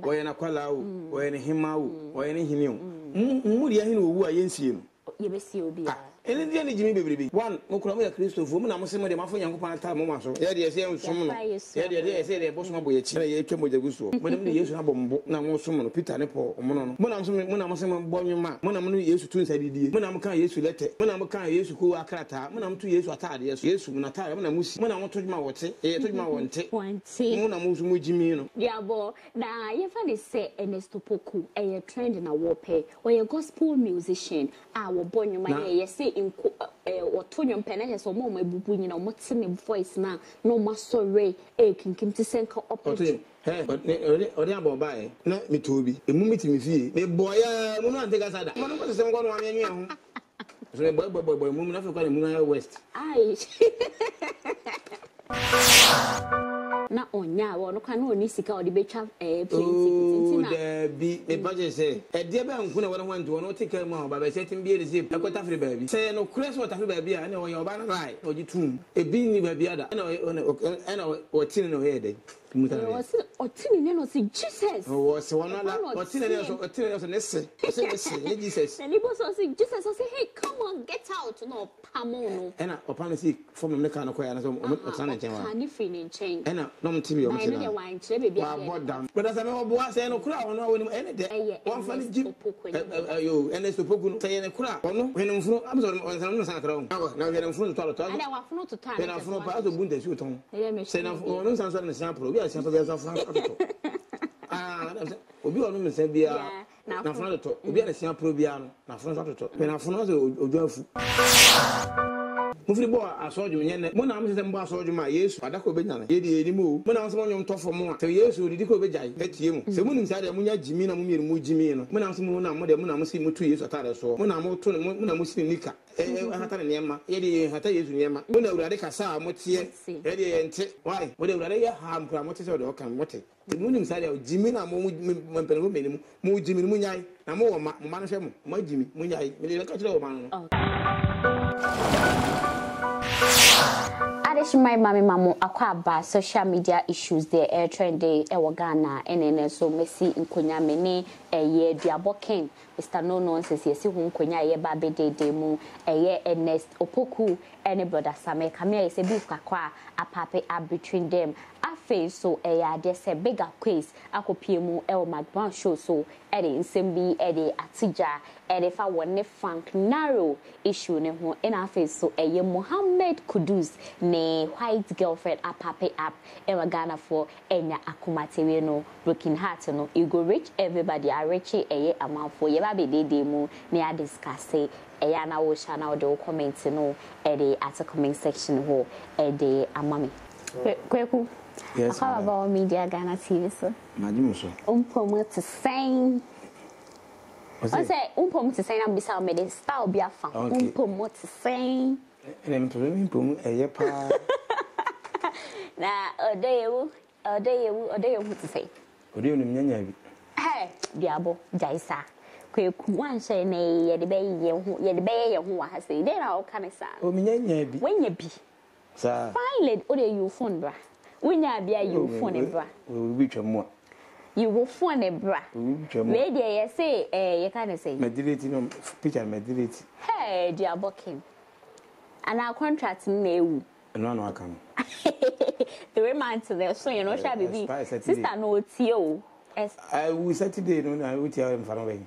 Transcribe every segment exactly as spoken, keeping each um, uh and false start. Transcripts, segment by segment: Oyena kwalau, oyena himau, oyena hiniu. Mumuri ya hinu uwa yensi yenu. Yebesi obi ya. Eni diya ni jimi bebebe. One, mukulamu ya Kristo, vumu na musema de mafu yangu panata mumaso. Yadi yasi yamsumuna. Yadi yadi yasi yadi bosi mabo yechi. Yadi yeke moja gusto. Muna muni Yesu na bombo na musumuna. Peter nepo omono. Muna musumuna muna musema bonyuma. Muna muni Yesu tu inside di. Muna muka Yesu lete. Muna muka Yesu kuwa krata. Muna mtu Yesu atari Yesu. Yesu muna atari. Muna musi. Muna mutojima wote. E tojima wante. Wante. Muna musumu jimi yano. Diabo na yefani se Ernest Opoku. E trend na wope. Oye gospel musician. Awo bonyuma ye yesi. In or Tony Penance or more, my booing or motting voice now, no muscle ray, aching him to send up. Hey, but Oriabo by not me to be a moment in me. The boy, Muna, take us out. One of them going on in you. So, boy, boy, boy, boy, woman, I've got a Muna West. Aye. Now, on now, no canoe, Nisica or the beach of a plane. There be a budget say. A dear man, who never went to not take a more by setting beer is a got after baby. Say no crest what after baby, I know your banner right, or you tomb. A bean near the other, I know or tin or head. Or tin and see Jesus. Oh, was one other or tin and or tin as an essay. Jesus. And it was also Jesus. I say, hey, come on, get out. No, Pamono. And upon the sea from the mechanical and some change. And no T V on the wine, baby. I bought down. But as I know, boys and a crowd, no one anything. One funny Jim you and it's the Poku saying a crowd. Oh, no, when I'm full, I'm sorry, I'm not wrong. Now we are in full total. And I want not to time. And I found out the wound as you don't. Send off all those answers and sample. We are simple as a Ah, Obi on the same beer. Now, for the top, we are the same probian. Now, for the top, when I found out. Mufribo, I saw you in one arm is embassed my years, but I could be done. Yedi Edimu, when I was on your top for more, two years who did go be giant, get you. The moon inside the Munya Jimina Mumu Jimino, when I was moon, I'm the Munamusimu two years at Taraso, when I'm to the Munamusi Nika, Hatanema, Yedi Hatayus Nema, when I would Casa, Motia, Eddie and why? Whatever they harm Gramotis or Camote. The moon inside of Jimina Mumu, Mu Jimmy Munyai, and more Manasem, my Jimmy, Munyai, Milaka Man. My mammy, mamma, akwaba social media issues, the air trend day, Ewagana, and so Messi in Kunyamene, a year, Diabokin, Mister No Nonsense, yes, whom Kunya, Baby Day, Demo, a year, Ernest Opoku, and a brother Same, Kamia is a beef kakwa, a pape up between them. I face so a dear, say, bigger quiz, a copium, El Magban show, so Eddie in Simbi, Eddie Atija, and if I were ne funk narrow issue, and I face so a year Mohammed Kudus, ne. White girlfriend a papi up ever Ghana for enya akumatiwe no broken heart no you go reach everybody a reach eye amount for yeba be dey dey mu ne a discuss e ya na wo sha na wo de comment no e dey at the comment section ho e dey amami kweku yes about media Ghana T V so madam so um promote saying I say um promote saying am bisa me dey style be afa um promote saying and I'm promoting a year. Now, a day, a day, a day, what to say? What do you mean? Hey, Diabo, Jaisa. Quick one say, nay, the bay, yet the bay, who has the day, I'll come inside. Oh, me, when you be. Sir, finally, order you phone, bra. When I be you phone, bra. We will reach a more. You will phone a bra. Maybe I say, eh, you can't say. Meditating picture, meditate. Hey, Diabo came. And our contract new. No, no, I can't. Three months there, so you know, shall be sister no T O. I will Saturday, no, I will tell him for away.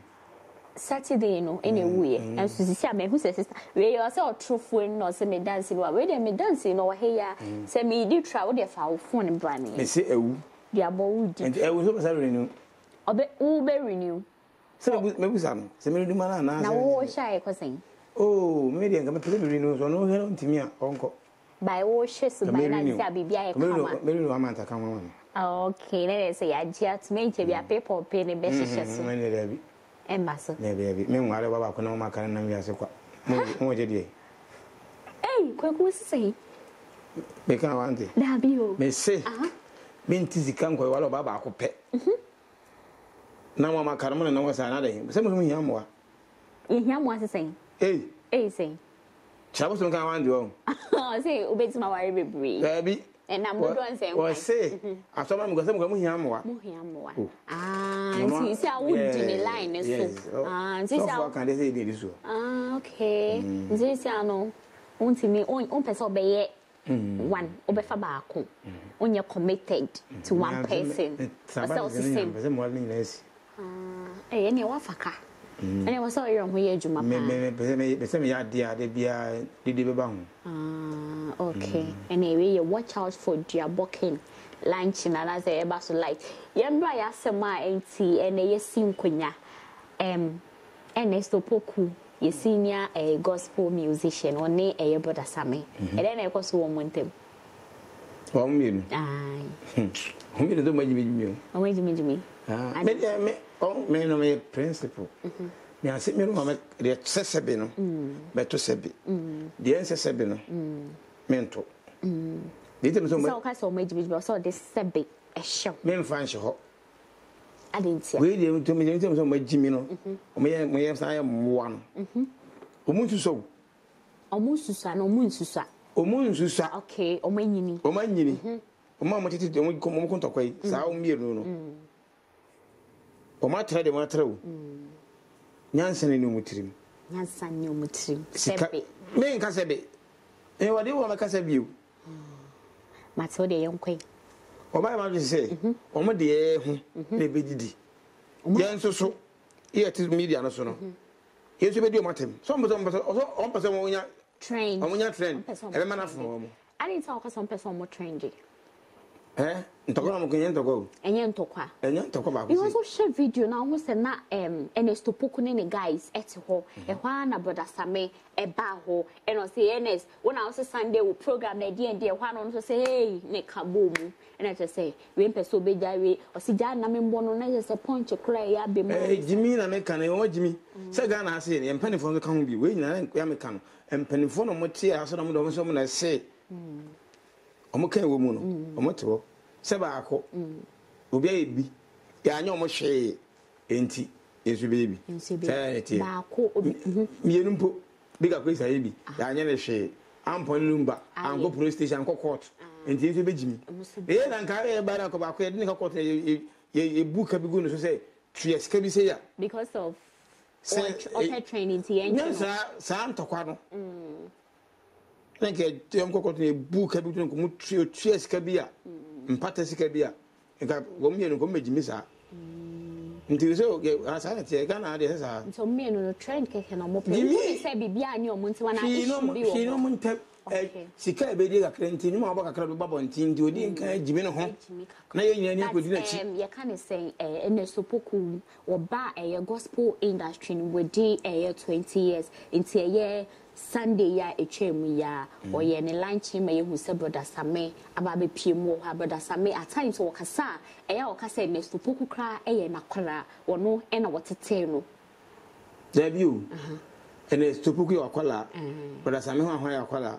Saturday, no, anyway. And Susie, me who says, we are so truthful, no, send me dancing, or whether me dancing or here, send me do travel there for our phone and brand. They say, oh, they are bold, and I will never renew. Or be Uber renew. So maybe some, send me the man now. Now, what shall I say? Oh, maybe I'm going to be renewed or no, hello to me, uncle. By all shares, by that baby, I come on. Okay, let us say I just made a paper penny best. And Master, maybe meanwhile, I can know my kind of music. What did you say? What was say? Become auntie. Dabby, may say, Bintizi can't go all about our pet. Now, my carmel and was another. Some of me, I'm what? Yam was the same. Hey, hey, say. Chabu, some kind of one, do. Say, obey my baby. Baby, And I'm going to say, I'm going to say, Muhiamwa. Ah, this is our line. And this is our can they say this? Ah, okay. This is our own to me, own person obey one, obey Fabaco. When you're committed to one person, that's the same. Ah, any wafaka. And I was so young, we age, my man. Ah, okay. Anyway, you watch out for dear walking, lunching, and as a basso light. Yambra, I said my auntie, and a sim quina. Um, Ernest Opoku, a senior a gospel musician, or nay a brother Sammy. And then I was one with him. Oh, me. Aye. Who did the way you mean you? Away to me. Ah, oh, men of a principle. May I say, Mohammed, the accessabino, better sebi, the ancesabino, mental. Little so castle made me also this sebi, a shop. Men find shop. I didn't say, we didn't tell me the terms of my Jimino, may I am one. Omunsuso, Omunsusa, no Munsusa, Omunsusa, okay, Omanini, Omanini, Omanity, the only common contact way, Sao Miruno. O matra de matra o nyansa ne numutrim nyansa ne numutrim sebe me nka sebe e wade wo maka sebe o matso de yonkoi o ba ma se o mo de ehu le bedidi yanso so e ati media no so no yeso be di o matem so mbo so mbo o mbo so mo nya train o mo nya train e be manafo mo ani so ko so mbo so mo train de eh ntoko mo kenye ntoko enye ntokwa enye ntoko ba you also share video na ho se na em Ernest Opoku ne guys eti ho e hwa na brother Same e ba ho e no say Ernest when I was Sunday we program na dey dey hwa no so say hey ne kabom and I just say we person be ja we o si ja na me mbo no na just say punch kura ya be mo eh jimi na me kan e o jimi se ga na say em panifo no kan bi we nyina ya me kan em panifo no mo tie aso na mo do so mo na say Omoke wo mu no omoto se ba akọ obi ebi ya anya omo hwe enti ensu be ebi thirty ba akọ obi mienu mpo bika kwisa ebi ya anya ne hwe ampon number anko police station anko court enti ensu be jimi e na nka e ba na ko ba akọ e ni ka court e book abi go no so say three ska bi say ya because of otter training ti enju no sa sa ntokwa no Nanke tiam ko kotne book abi tun ko mu trio trio sika bia mpata sika bia nka wo mienu ko mejimi sa nti so ke asana tie kana ade sa nto mienu no trend ke kana mo pe ni se bibia ni o munti wana bi wo no mun tap sika e be di ka krenti ni ma ba ka kra do babo nti nti odi nka jimi no ho na ye nyani ko di na chi ye kana say Ernest Opoku wo ba e gospel industry we di e twenty years nti e Sunday ya echem ya or ye ne lunch me who said brother Same ababe pimo ha brother Same at times wo kasa e ya wo kasa Ernest Opoku kra e ye nakora wo no e na wotete no debut Ernest Opoku yo akwala brother Same ho ahwa akwala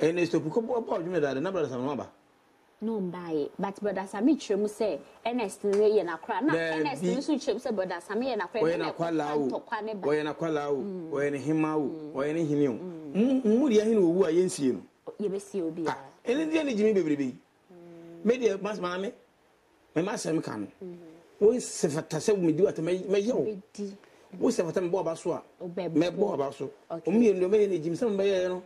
Ernest Opoku bo bo dwume da na brother Same ba no mbae but brother Same chremu say Ernest ne ye nakora na Ernest ne so chremu say brother Same ye nakora we nakwala wo we nakwala wo we ne hima wo we ne hini wo mmuri ahini wo wu a ye nsie no ye be sie obi a ene dia ne jimi bebrebe me dia mas mame me masem kan wo se fata se me di atama me ye wo wo se fata me bo aba so a me bo aba so o me ndo me ne jimi se me ye no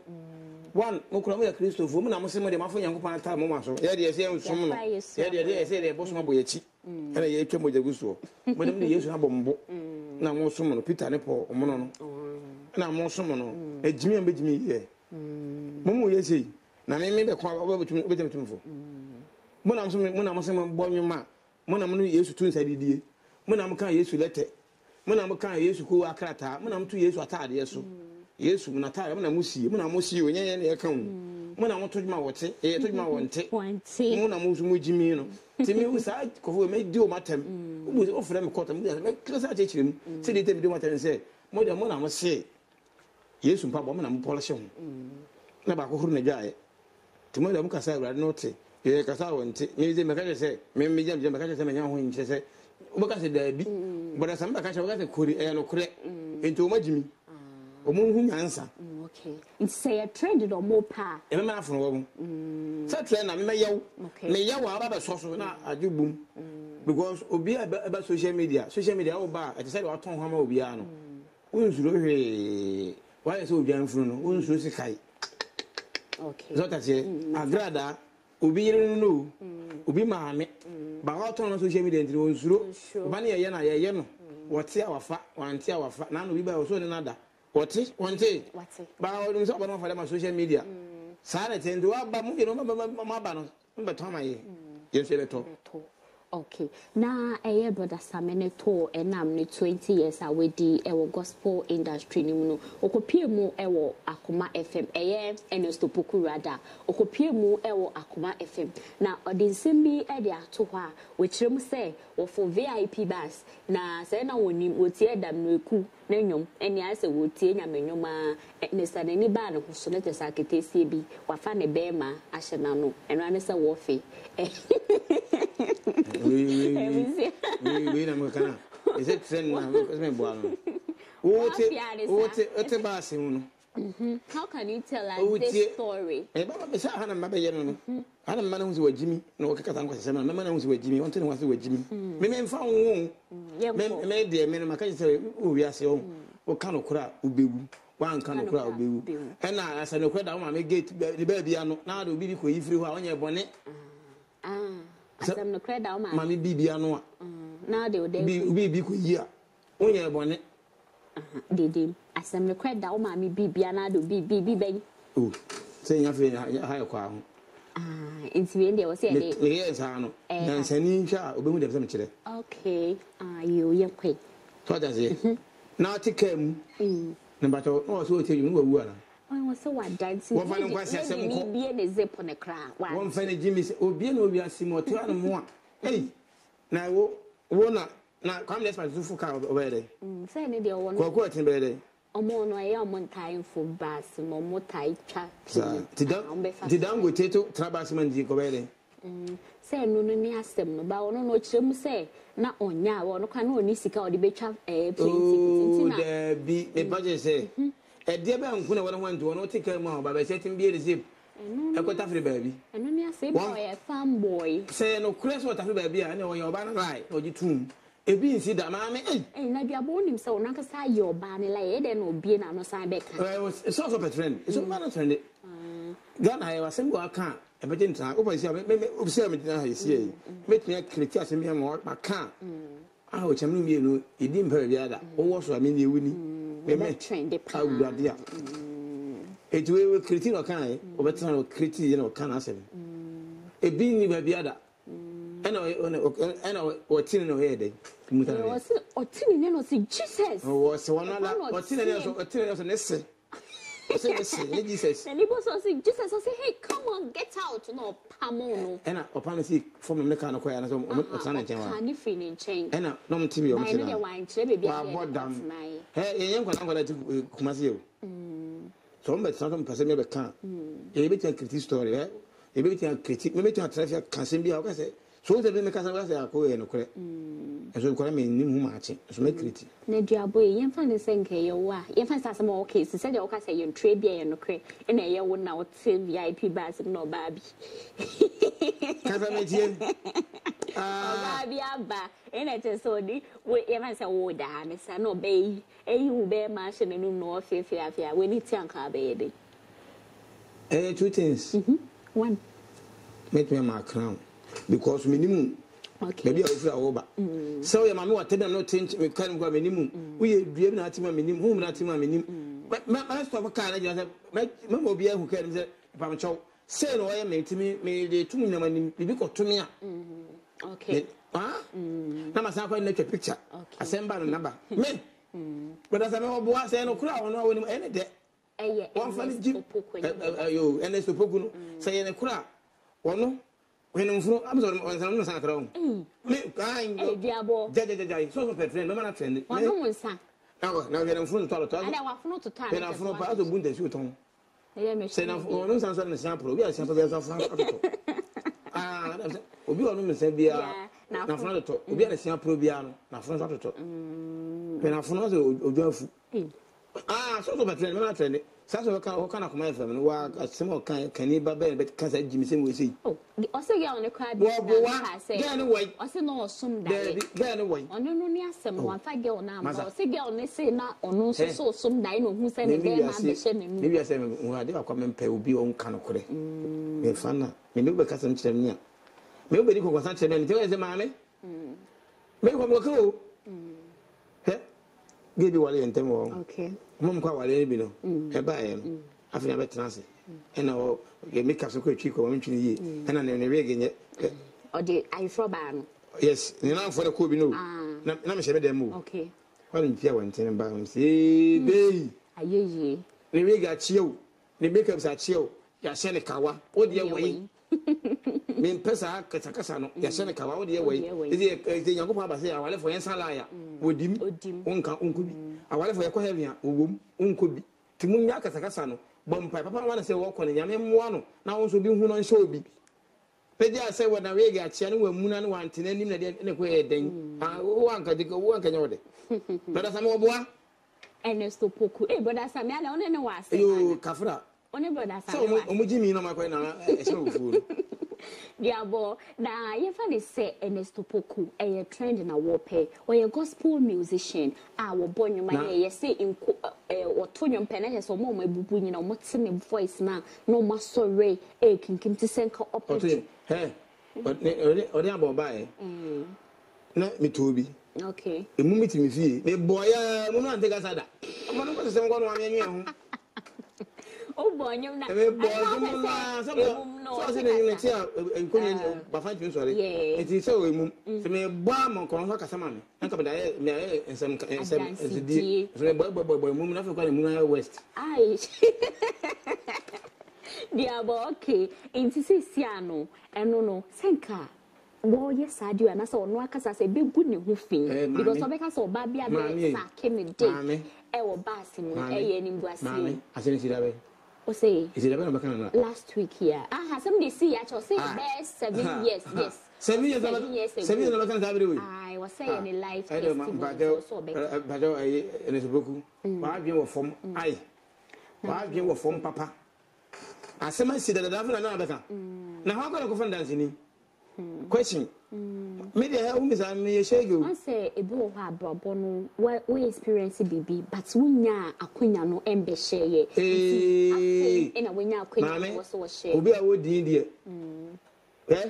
one mukura ya Christopher mu na musema de mafo yankopa ta mu maso ya de se nsum no ya de de se de bosoma boyachi na ye twa moja guso mu dem de Yesu abombo na mu nsum no Peter ne po mu no na mu nsum no ejimi am bejimi ye mu mu ye sei na me me be kwa obetumi obetumi fo mu na nsum mu na musema bonwuma mu na mu Yesu tun sa didie mu na mu kan Yesu lete mu na mu kan Yesu ko akrata mu na mu tu Yesu atade so Yesu munatara muna musi muna musi onyenye na yeka hu muna motojuma wote e tojuma wonte muna musu mujimi no timi usa kofu me di o matem ubu ofre me kota me closer chechire mu se di temi di matem se mo de muna mo se Yesu mpa bo muna mo polish hu na ba ko huru na jaaye timo de mu kasa awrade no te ye kasa wonte me ze me kaje se me me jam jam kaje se me nya ho nche se ubaka se da bi boda samba kaje ubaka se kori e no kore ento majimi omunhu nyansa Okay. It's say a trade or more pa. E me na fun wo. Mm. Say trade na me yawo. Me yawo ababa so so na ajubu. Because obi about social media. Social media o ba e say we ton hama obi ano. Won zuro hwe. Why say obi anfun no? Won zuro sikai. Okay. Zota say agrada obi no. Obi maame. Ba o ton na social media ndiri won zuro. Oba na ye na ye no. Wati awafa, wanti awafa. Na no bi ba o so ni nada. What is one day? What is my social media? Silence and do up, but you know, my banner, but Tommy, yes, you talk. Okay, now I hear brother Sameneto and I'm twenty years away the gospel industry. No, Okopie mu ewo Akuma F M, aye, Ernest Opoku Rada, Okopie mu ewo Akuma F M. Now, Odinsembi Edia Toha, which room say, or for V I P bus, na say na woni wotie dam no ku, na nyom, eni ase wotie nyamenyoma, ne sane ni ba no so let us aketesi bi, wafa ne be ma ahye na no, enra ne se wo fe. Oui, oui, oui, oui, na kana. Is it trend na? Is me boalo. Ote, how can you tell us this story? E baba be sa hana mba be yeno no. Hana mba na hu si wa Jimmy, na okakata nko sesema. Na mba na hu si wa Jimmy, onto na hu si wa Jimmy. Me me mfa won won. Me me de me na maka se o wi ase o. O ka no kura obewu. Wa nka no kura obewu. E na asa no kura da ma me gate de ba bia no. Na do bi bi ko yifiri ho a onye bone. Ah. Asam no credit o ma. Mami bibia no a. Mm. Now they dey. Bi bibi ko yi a. Onye bone. Aha, dedim. Asam no credit o ma mi bibia na do bibi biben. Oh. Say yan fe ha yakwa ho. Ah, intiwe dey o say dey. Me yes ha no. Na sani hwa obehun dem say me kire. Okay. Ah, you ye kwai. So that's it. Now take him. Mm. Number two, no so tell you no wawu ara. I was so what dancing. What fun was I saying? Obi and a zip on a crown. One funny Jimmy said, Obi and Obi are similar to one more. Hey, now, Wona, now come let's my Zufu car over there. Send it your one. What was in bed? A mono, I am on time for bass, momo tight chat. Did down with Tato, Trabasman Jigobere. Say no, no, no, no, no, no, no, no, no, no, no, no, no, no, no, no, no, no, no, no, no, E dia ba nku na wona ho antu wona otika mu ba ba setin bi receive e kwata free baby eno ni ase ba o farm boy say no crash water free baby a na o yo ba na rai oji tum e bi nsi da ma me eh eh na bia bo nim say o na ka say yo ba ni la e de na obi na no say be kan so so patron so man trend Ghana I was single aka e be tinta o ba say me me o say me na ha see me tin create ase me ma aka ah o chemnu mi no e di mpa bia da o wo so am ni ewu ni the plan. It will create no kind, or better, create no can answer. A being by the other. I know, I know, or tin no head. Or tin, you know, see, Jesus was one other, or tin, or tin as an essay. Jesus, and he was saying, Jesus, I say, hey, come on, get out, no, Pamono. And upon a sick from the kind of way, and I'm feeling change. And no, Timmy, I know the wine, baby, I bought down my hey, I'm going to come as you. Some but some person never can. A bit of a critic story, eh? A bit of a critic, maybe to a treasure can seem be our say. So the women can say, I'll go and correct. As you call me, new matching, so make it. Nadia boy, you find the same case, you are. You find some more cases, said the Ocasa, you trade beer and okay, and a year would now save V I P bars no baby. Biaba, and I just saw the way Evans award, and I no bay, a who bear marsh and no more fear when it's younger, baby. Eh, two things. One, make me my crown because minimum, maybe I'll feel over. So, your mamma attended no change with kind of minimum. We dream not my minimum, whom not my minimum. But my master of a car, I just make Mamma Bia who carries it, if I'm chow. Say, no, I may to me, may they two minimum, because to me. Okay. Ah. Now my son can a picture. I send back a number. Me. But as I know, boy, say no crowd. No one any day. One family Jim. You Ernest Opoku. Say no crowd. One no. When I'm from, I'm sorry, I'm not saying crowd. Me. Hey, diabo. Jai jai jai. So so friend, no man friend. One no one sang. Now now when I'm from to Talo Talo. And I was from to Talo. When I'm from, I was born to shoot on. Say no, one no sang so no sang pro. We are sang pro. We are sang pro. Ah, that's it. Obi onu me se bia na afuna de to obi aresia pro bia no na afuna to to. Mm. Pe na afuna so ojo afu. Ah, so so betre me na trene. Sasso can accommodate them and work at some kind can he babble, but can't say Jimmy Sim will see. Oh, the Osega on the crab, I say, get away. Osino, some day, get away. On no near someone, five girl now, Sigel, they say not on no so some dino who send a damn ambition. Maybe I say, well, they are coming pay will be on Canocre. May Fana, may never cast and tell me. Nobody who was such an idea as a mammy. May one look who? Give you one ten more. Okay. Mum kwa wale bino. Eba em. Afina betanse. Ena o ge make up so ko chi ko wantwini ye. Ena ne ne we genye. O de ayfro ba no. Yes, ni na for the ko bino. Na na me shebe dem o. Okay. Kwa ni tie wenten ba am se be. Ayeye. Ni we ga chi o. Ni make up sa chi o. Ya she ne kawa. O de we. Me pesa kasa kasa no. Ya she ne kawa o de we. Ezi ezi Yakobon aba se awale for yensa laya. Odim onka onkubi awale for yakwa hevia ogum onkubi timunya kasakasa no bompa papa wana se wo kone nyame mmoa no na won so bi hu no nse obi pedia se wona we ga chia no wamuna no wantena nim na de ne ko ye den ah wo anka de wo anka nya wode brother Sam oboa Ernest Opoku eh brother Sam ya na one ne wase yo kafra one brother Sam so omujimi no makwa na e se ofu Diabo, now you finally say Ernest Opoku, a trend in a warpay, or a gospel musician. I will born you, my year, say in or Tony Penelas or Mom, you know, what's in voice now, no muscle ray, aching, came to send up to him. But Diabo by not me to be. Okay. The moment you see, the boy, I won't take us at that. I'm going to send one on you. Oh boy, you know, it is so mum. So me bomb on Colonel Casaman. And come there, me and some and some the West. Aye. Diabo, okay. In Siciano, and no, no, Senka. Boy, yes, I do, and I saw no Casa say big good new thing because Obeka saw Babia came in day. I will bass him, I am Mammy, I said it. Say, is it about last week here? I have somebody see at your say best seven years, yes, seven years, seven years, seven years every week. I was saying in life, I don't know, but I and it's a book. Why you were from I? Why you were from Papa? I sometimes see that I don't know better. Now, how can I go from dancing? Question. Maybe I always I may share you. I say a boy who what we experience baby, but we are a queen no embe share ye. Eh, and we are a queen also share. Obi a would India. Eh,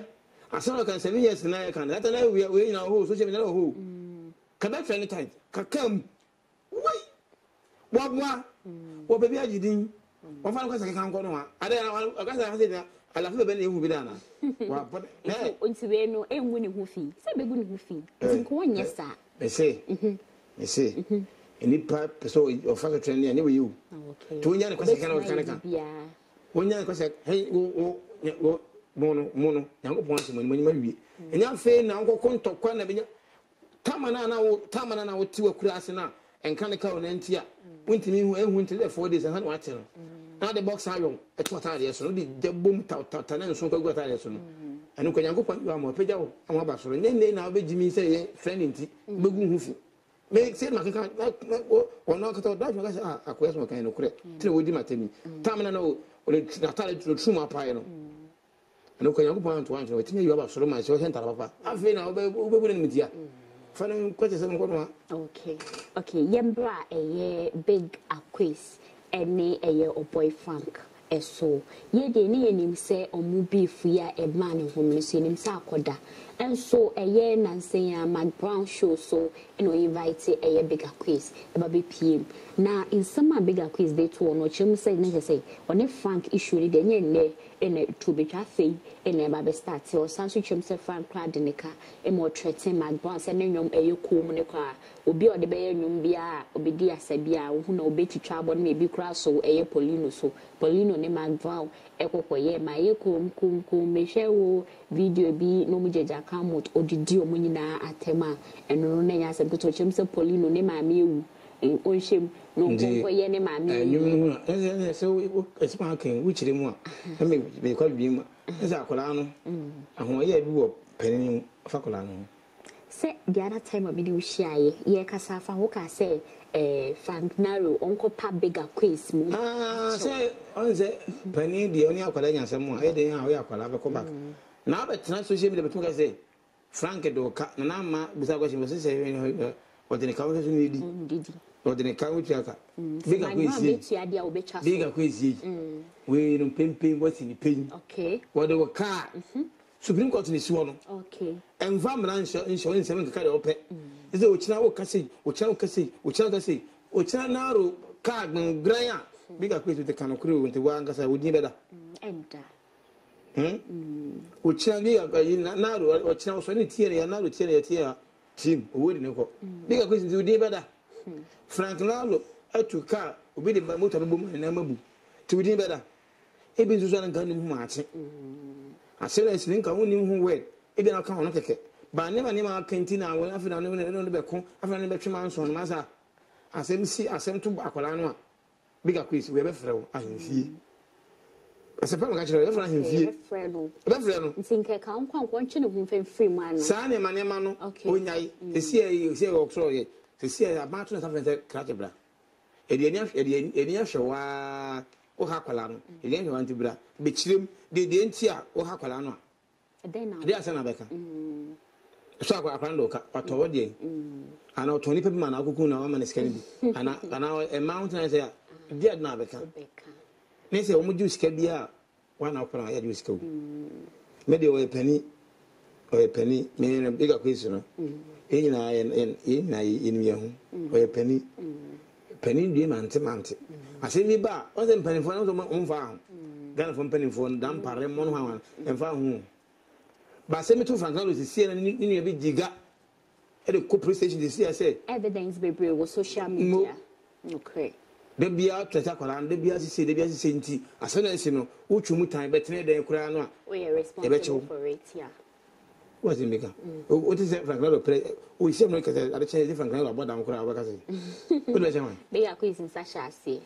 I saw like seven years in I can. That time we we in our home, social media home. Come back for any time. Come. Why? What what? What baby are you doing? What fun because I can't go no. I don't. I can't say that. I love the baby who be done. What? No, it's very no. I'm going to go see. Say be going to see. It's going yes sir. They say. They say. Any part so of father training anyway you. Okay. To any question can can. Yeah. When any question hey go go mono mono. Now go point money money money. And you say now go contact kwa na be. Tamana na wo tamana na wo ti wa kurase na. Enkaneka o nantia. Wintimi hu ehun ti le four days and what tell. Now the box are young. It's what I so the boom tout tout and so go at it soon. And when you go point you are more pejao, I'm about so. Then now be Jimmy say, friend in tea, Bugun Hoofy. Make say, like, or not at all, that's a question kind of correct. Till we did me. Tamano, or it's not to true my pile. And okay, I'm going to answer with me about so much. I feel I'll be willing with you. Okay, okay, Yembra a big acquis. Any a year or boy Frank, a so ye de name say or movie free a man whom you see him sakoda, and so a year Nancy and my brown show so and we invite a bigger quiz about B P M. Now in some bigger quiz they two or no chum say never say on a Frank issue the yen and a two bit thing and a baby starts or some such himself Frank clad in a car and more threatening my brown sending them a you cool monocar. Obi or the bear numbia, Obi dear Sabia, who no betty trouble may be cross so a Polino so Polino name and vow, echo ye, my ecum, cum, cum, may share video be no meja come out or the dear Munina at Tema and Rona as a good to himself Polino name my mew in Oshim, no ye name my mew. So it's marking which they want. I mean, they call him as a colano, and why I do a penny for colano. say the other time I been share ye kasa fan who can say eh fan naru onko pa bigger quiz mo ah say on say pani the only akwala nyansam e dey how ya akwala be come back na be tran social media be tun ka say Frank Doka na ma busa question be say what in account you need what in account you aka bigger quiz bigger quiz we no pim pim what in pim okay what the car Supreme Court is one. Okay. And Vamran insurance seven carry up. Is it which now Cassie, which now Cassie, which now Cassie, which now Cag and Graya? Bigger quiz with the can of crew into one Gasa would need better. Enter. Hm? Which now which now so any theory and now the theory here. Team wouldn't go. Bigger quiz would be better. Frank Lalo, I took car, obeyed by motor boom and amabu. To be better. It be Susan Gunning Martin. I said, I think I won't even wait. It did not come on a ticket. But I never knew our canteen. I will have it. I don't know the back home. I've run a better man's on Maza. I said, see, I sent to Aqualano. Bigger quiz, we have a fellow. I can see. I suppose I should have a friend. That's real. Think I can't want you to be free, man. San and Manemano, okay. When I see you say, oh, sorry, to see a mountain of something that Catabra. Edia Shawa. O hakwalano ile ni wanti bra be chirim de de ntia o hakwalano a den na de asana beka mm so akwa akwando ka otowo de mm ana otoni pe ma na akuku na wa maniskan bi ana ana e mountain say de na beka beka ne say o mu juice ka bia wa na opera ya juice ka u me de o epani o epani me na bigger question no enyi na enyi na enyi hu o epani Penny de Mante Mante. I say, Liba, other than Penny for my own farm. Gun from Penny for Dam Paremon and found whom. But send me to Franzano to see and near big digger at a co station to see. I said, evidence baby was social media. Okay. They be out to tackle and they be as you see, they be as you see tea. As soon as you know, Uchumu time, but today they cry. We are responsible for it, yeah. What's in Mika? What is that Frank play? We seem like a change different kind of what I'm going to They are quizzing Sasha. Okay.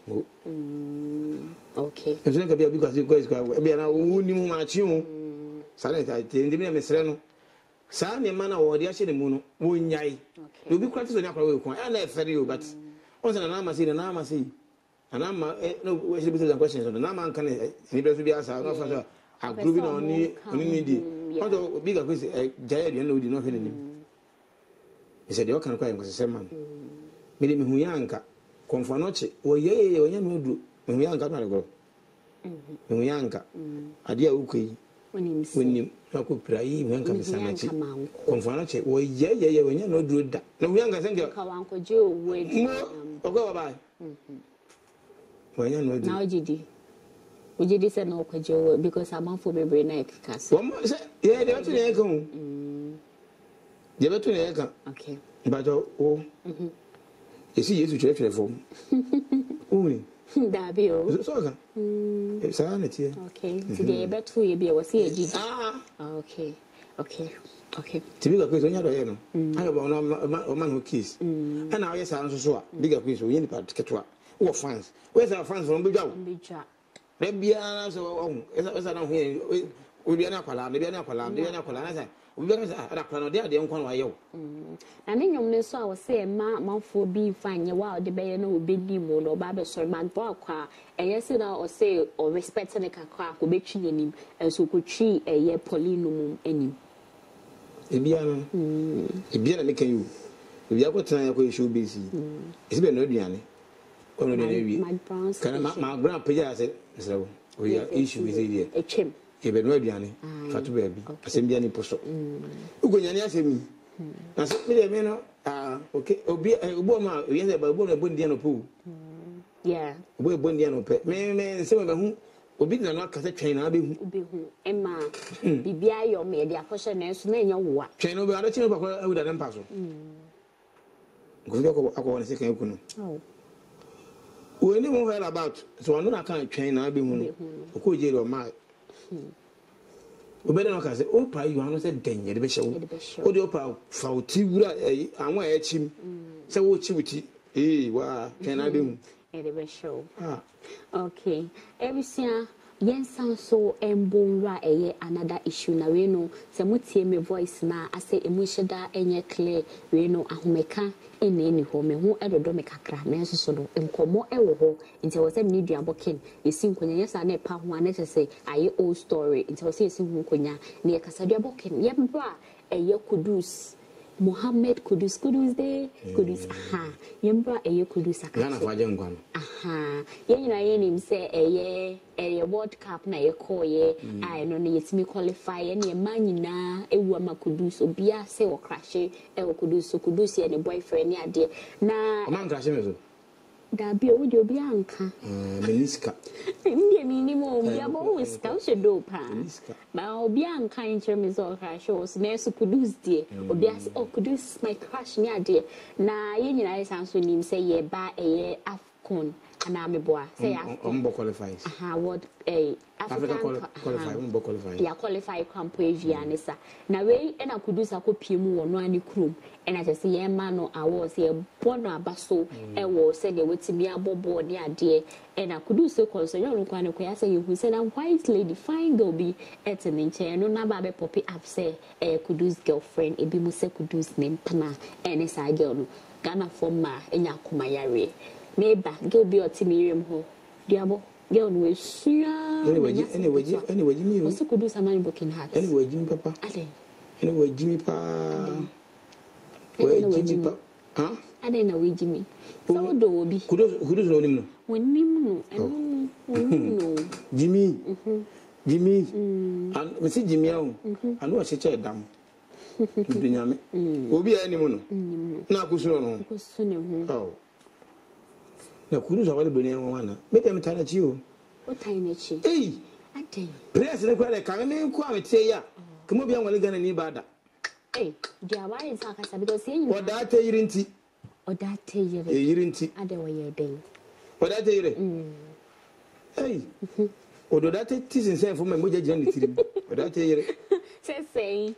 It's not because you guys go be an own match you. Silent, I didn't mean Miss Reno. Sam, your man or the Ashen Moon, Wun Yai. You'll be quite an apple. I left for you, but once an armor see an armor see. An armor, no, we should be the questions on the Naman can anybody be answered. I'm grooving on you, on you. Although bigger quiz, Jared, you know, did not hear him. He said, you can cry because the man. Made him Huyanka, Confornoche, or yea, or Yamudu, when we are going to go. When we anchor, a dear Uki, when you could pray, when comes Sanity, Confornoche, or yea, yea, when you know, do that. No younger than your uncle Joe, wait, or go by. When you know, now, G D. We did say no because I'm for my brain neck. Yeah, they were to neck home. They were to neck. Okay. But oh, you see, you should have form. Only. Dabio. So, it's sanity. Okay. Today, but who you be was here. Ah, okay. Okay. Okay. To be the question, you know, I don't a man who kiss. And now, yes, I'm so bigger quiz. We in part get what? What fans? Where's our fans from Bijou? Maybe I don't hear. We be an aqua, maybe an aqua, maybe an aqua. We don't have a plan of the young one. I mean, you know, I was saying, my mouth for being fine, you are the bayon will be demon or barber, sir, man, barqua, and yes, or say, or respect and a car could be chilling him, and so could she a year polynum any. Ibiana, Ibiana, make you. If you have got time, you should be busy. It's been no Diane. My grandpa said, so we are issue with it. A chimp, even Radiani, Fatu baby, a Sembiani Posso. Uguiana said me. I said, Mena, ah, okay, Obi, Obama, we had about Bundiano pool. Yeah, we're Bundiano pet. May some of whom Obi did not cut a train. I'll be Emma, Bibia, your media, questioners, name your what? Train over a channel with an impartial. Good luck, I want a second. We never heard about, so I know I can't train. I'll be one. Okay, you or my. We better not say, oh, pie, you are not a danger. The best show. Oh, the opera, Fauti, I'm where it's him. So, what's it? Eh, wow, can I be? The best show. Okay. Every year, Yes, and so embora eye another issue na we no se mutie me voice na ase emushida enye clear we no ahomeka ene ni ho me ho edodo me kakra na enso so no enkomo ewo ho nti wo se me duabo ken yesi nkonya yesa na pa ho ana se aye old story nti wo se yesi hu nkonya na yekasa duabo ken ye mbra eye Kudus Mohammed Kudus Kudus de Kudus aha yembra eye Kudus aka na kwaje ngwano aha yenyi na yenim se eye eye world cup na ye koye ai no na yetimi qualify ye na manyina ewu ama Kudus obia se wo crash e wo Kudus Kudus ye ne boyfriend ni ade na man crash me so da bi owo de obia nka meniska mbi mi ni mo obia bo we scout do pa ba obia nka nche me so crash o na so Kudus de obia o Kudus my crash ni ade na ye nyina ye sanso nim se ye ba eye AFCON ana me boa se AFCON qualifies aha what eh Africa qualify we qualify ya qualify campo evia ne sa na we e na Kudus akopie mu wono ani krom and I just say, yeah, man, no, I was a born a basso, and was said they would be a bobo near dear, and I could do so concern your uncle. I say, you said, I'm white lady, fine girl be at an inch, and no number of poppy up say, a Kudus girlfriend, a bimose Kudus name Pana, and as I girl, Ghana for ma, and Yakumayari. Neighbor, girl be a timirium ho, diabo. Anyway, anyway, anyway, anyway, you also could do some money booking hearts. Anyway, Jimmy Papa, anyway, Jimmy Papa. I didn't know huh? I didn't know we Jimmy. So do be. Kudus, Kudus know him no. We know, I know, we know. Jimmy, Jimmy, and we see Jimmy now. I know I see that damn. Dunyame. Obi any mo no. Na kusuno no. Kusuno no. Oh. Na Kudus awali boni mwa na. Me tell me tana chi o. O tana chi. Hey. Ate. Please na kwale ka me kwa metie ya. Kemo bi anwale gana ni bada. Hey, dear, why is that? Because you know that you didn't. Or that you didn't. I don't want your day. Or that you didn't. Hey, or that it is insane for my major genitry. Or that you didn't say,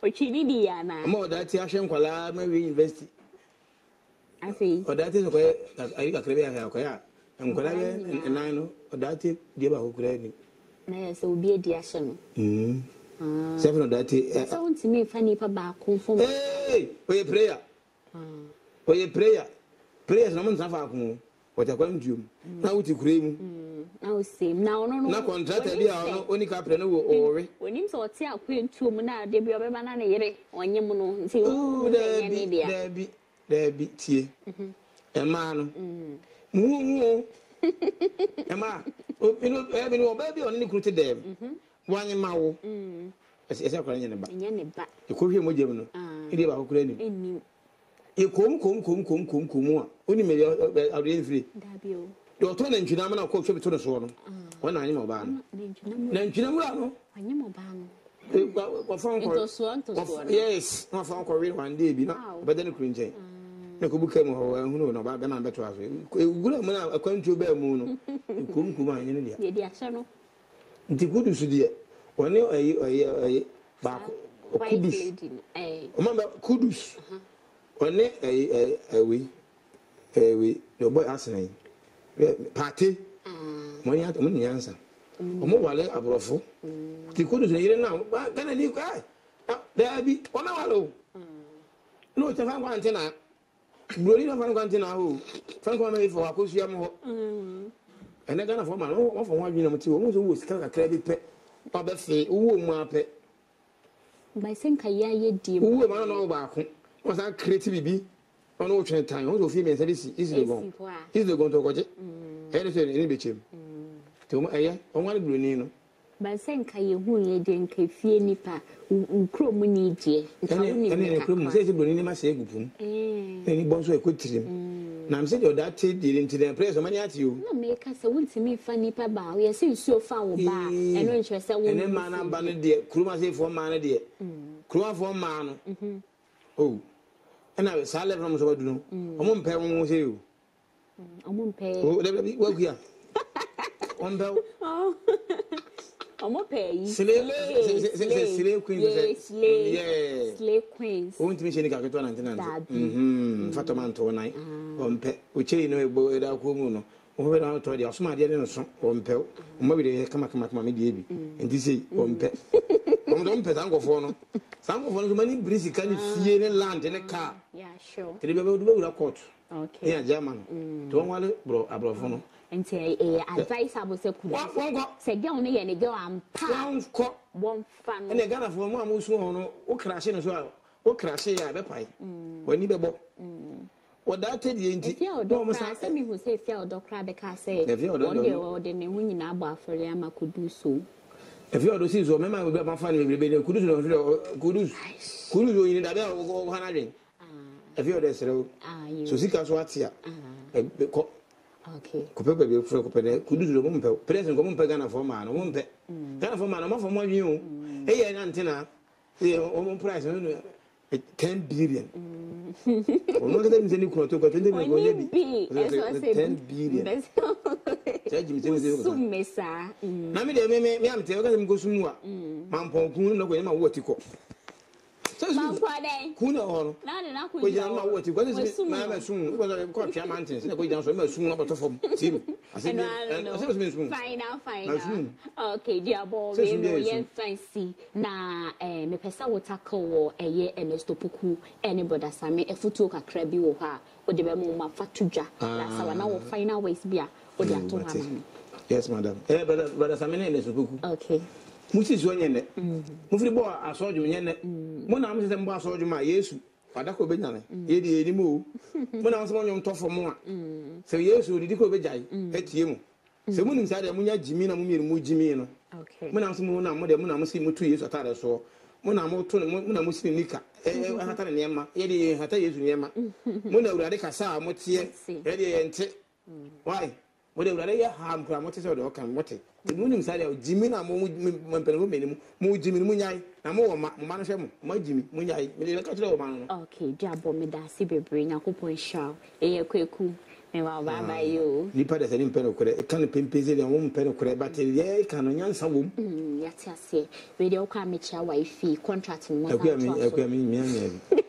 or she did, Diana. More that you shall call my reinvest. I see. Or that is where I got clear hair. I'm glad and I know that it gave a whole grade. Yes, so be a dear son. Hm. Seven of that. Sounds to me funny, Papa. Hey, for your prayer. For your prayer. Prayers, no one's available. What I want you. Now to cream. Now, see, now, no, no, contract. Only captain or when you saw Tia Queen two Mona, they be a banana yere on Yamuno. Oh, there be, there be, there be tea. A man. Moo. Emma, open up every baby on the cruelty them. One mao. As a Korean about the Korean Mojano. It about Ukraine. You come, come, come, come, come, come, only made a real free. Your turn and Chinamana coach up to the swan. One animal ban. Then Chinamano, I knew Moban. Yes, not found Korean one day, but then a cringe. No could become about the man better as well. A country bear moon. Come, come, I knew the the good is dear. When you are back, remember Kudus. When a a we, no boy asking party money at money answer. A mobile abrofo. The Kudus here now, but then a new guy. There be one hour. No, it's a fan antenna. Blurina fan antenna who Frank one for Akusiamo. And I don't know my own for one unit who was kind of credit pet, Papa Fay, who my pet. By saying Kayaye, dear, who am I no back? Was I creative be? On all train time, also female service is the one. Is the going to watch it? Anything in the to my eye, I want to Brunino. By saying Kayu, who lay the Kafi Nipa, who cromony, dear, and then a crumb says Brunima Segupum. Any bones were good to him. I'm saying your dad didn't tell praise money at you. No, make us a wouldn't me funny papa. We are seeing so far and when she said, and then man and banner dear, Kruma for man, dear, Kruma for man. Oh, and I was silent from so do. I won't pay one with you. I won't pay. Oh, let me work here. One bell. Oh, I won't pay. Slave queen, yes, slave queen. Won't mention the Capitol and Fataman to a night. On pet, which you know, boy, that woman, over our toy, or smart, and some one pill, maybe they come up my baby, and this is one pet. Don't pet uncle for some of many breezy can see in land in a car. Yeah, sure. They will do a court. Okay, yeah, German. Don't want to bro, Abrofono. And say, advice I was a good say, don't me and go and pound cock one fan. And I got a form almost no, or crashing as well. Or crashing, I bet. When you be bought. What that did you tell me who say, Fell Doctor Becker say, if you order the new in Abba for Yama could do so. If you are the season, remember, we got my family, Kudus, Kudus, Kudus, in the other one hundred. If you are the so sick as what's here. Okay. Could you do one present woman pagana for man, a woman pet? For man, a month for one you. Hey, an antenna, the own price, ten billion. Ono kada mzeni kuna toka twenty ngoje bi ten billion chaji mzeni zero sumesa na mi de me me am te oka mko sumwa mamponkun no ko ma woti ko mampode kuna ono na na ko ma woti ko ma ma sum ko ko pia mountains na ko jan so ma sum na boto form team asem asem fine now fine okay dear boy we no yen fancy na eh me pesa wotako eye Ernest Opoku anybody same efutu kakra bi wo ha o de be mo ma fatudwa na sawa na wo final ways bia o de ato ha ma yes madam eh but but same na Ernest Opoku okay musi zo nyene mufiri bo asodwo nyene mo na amse mbo asodwo ma yesu padako be nyane ye de eni mo mo na amso nyom tofo mo a se yesu di diko be jai etie mo se mo nim sa de mo nya jimi na mo miere mo jimi no okay mo na amso mo na mo de mo na mo si mo tu yesu atare so mo na mo to mo na mo si nika e hatare ne ma ye de hata yesu ne ma mo na urade kasa mo tie ye de ente why mo de urade ya ha mkra mo tie so de o kan mote Munim said, Jimmy, I'm Mumpel, Mujimmy Munyai, Namoma, Manasham, Mujimmy, Munyai, Milaka. Okay, Jabbo Medassi Bibrin, a couple shall, a quick coup, and I'll buy by you. You put us an impenetrable, a kind of pimpizil and one penetrable, but a yay canonian sawum. Yes, I say, radio can meet your wifey, contracting my family.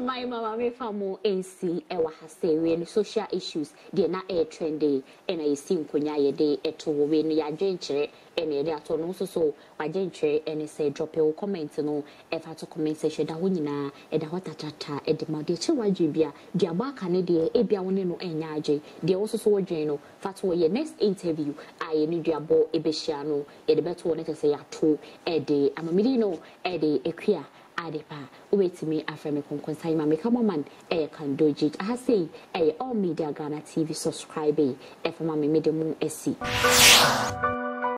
My mama may far more and see our social issues, they're not a trendy, and I seem Kunya day at all when you are gentry and they are also so by gentry and say drop your comments no effort to comment section that when you are at the hot tata at the Maude Chawajibia, dear Bacanade, Ebiano and Yaji, they also saw Jano. Fat for your next interview, I need your ball Ebesiano, a better one to say at two, a day, a Mamidino, a day, a queer. Adepa, wait to me after me consign my make a moment, a can do it. I say, a all media Ghana T V subscribe, a for my medium moon S C.